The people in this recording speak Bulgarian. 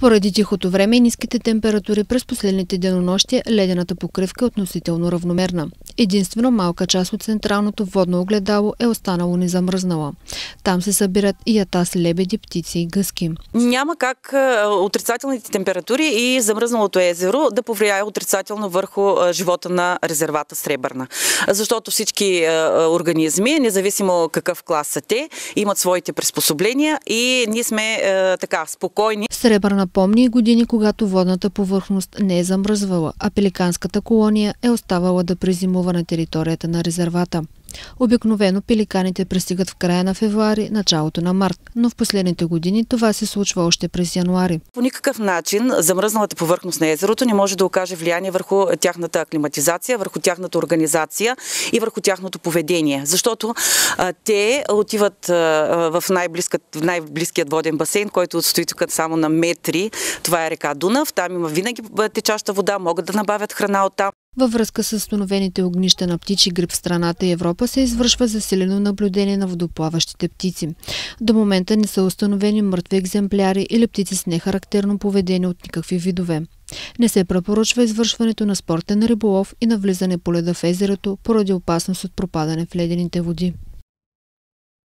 Поради тихото време и ниските температури през последните денонощия, ледената покривка е относително равномерна. Единствено малка част от централното водно огледало е останало незамръзнала. Там се събират и ятас, лебеди, птици и гъски. Няма как отрицателните температури и замръзналото езеро да повлияе отрицателно върху живота на резервата Сребърна. Защото всички организми, независимо какъв клас са те, имат своите приспособления и ние сме така спокойни. Сребърна помни години, когато водната повърхност не е замръзвала, а пеликанската колония е оставала да презимува на територията на резервата. Обикновено пеликаните пристигат в края на февруари, началото на март, но в последните години това се случва още през януари. По никакъв начин замръзналата повърхност на езерото не може да окаже влияние върху тяхната аклиматизация, върху тяхната организация и върху тяхното поведение, защото те отиват в най-близкият воден басейн, който отстои тук само на метри. Това е река Дунав, там има винаги течаща вода, могат да набавят храна оттам. Във връзка с установените огнища на птичи грип в страната и Европа се извършва засилено наблюдение на водоплаващите птици. До момента не са установени мъртви екземпляри или птици с нехарактерно поведение от никакви видове. Не се препоръчва извършването на спортен риболов и навлизане по леда в езерото поради опасност от пропадане в ледените води.